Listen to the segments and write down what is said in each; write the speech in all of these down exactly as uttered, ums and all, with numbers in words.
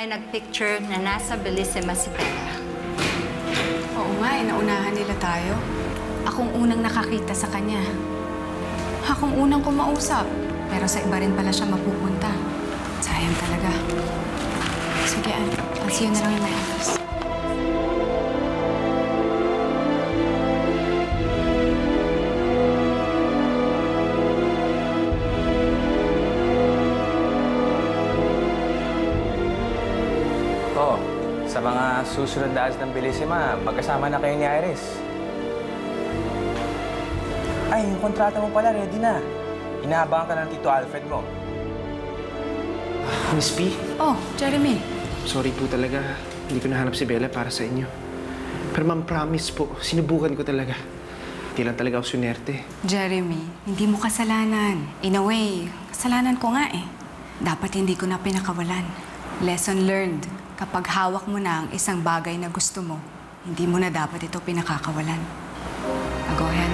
may nagpicture na nasa Bellissima si Bella. Oo nga, inaunahan nila tayo. Akong unang nakakita sa kanya. Akong unang kumausap. Pero sa iba rin pala siya mapupunta. Sayang talaga. Sige, pansin na lang yung may office. Oo. Sa mga susunod na ads ng Bellissima, magkasama na kayo ni Iris. Ay, yung kontrata mo pala, ready na. Inaabangan ka na ng Tito Alfred mo. Ah, Miss P? Oh, Jeremy. Sorry po talaga. Hindi ko nahanap si Bella para sa inyo. Pero ma'am, promise po. Sinubukan ko talaga. Hindi lang talaga ako sunerte. Jeremy, hindi mo kasalanan. In a way, kasalanan ko nga eh. Dapat hindi ko na pinakawalan. Lesson learned. Kapag hawak mo na ang isang bagay na gusto mo, hindi mo na dapat ito pinakakawalan. Go ahead.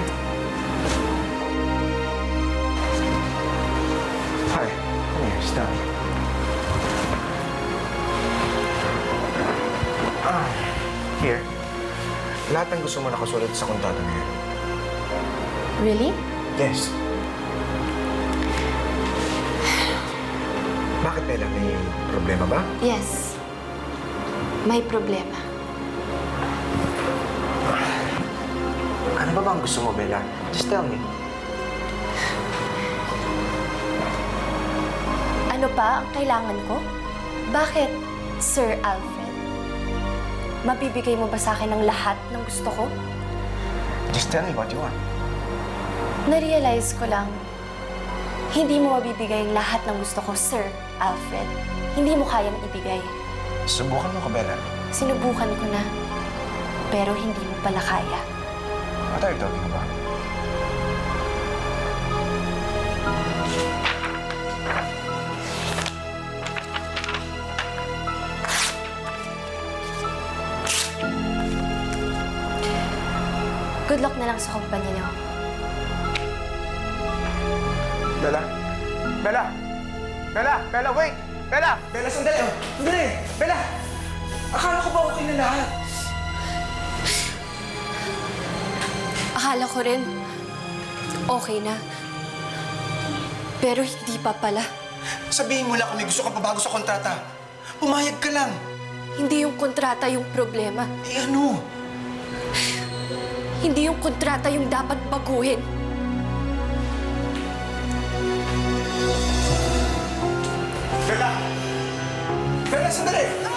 Stop. Ah, here. Lahat ng gusto mo nakasulat sa kontrata na yun. Really? Yes. Bakit, Bella? May problema ba? Yes. May problema. Ano ba bang gusto mo, Bella? Just tell me. Ano pa ang kailangan ko? Bakit, Sir Alfred? Mabibigay mo ba sa akin ang lahat ng gusto ko? Just tell me what you want. Narealize ko lang, hindi mo mabibigay ang lahat ng gusto ko, Sir Alfred. Hindi mo kayang ibigay. Subukan mo ka, Bella. Sinubukan ko na, pero hindi mo pala kaya. What are you talking about? Good luck na lang sa kumpanya niyo. Bella! Bella! Bella! Bella, wait! Bella! Bella, sandali! Sandali! Bella! Akala ko ba okay na lahat? Akala ko rin okay na. Pero hindi pa pala. Sabihin mo lang kung may gusto ka pabago sa kontrata. Pumayag ka lang. Hindi yung kontrata yung problema. Eh ano? Hindi yung kontrata yung dapat baguhin. Bella! Bella, sandali!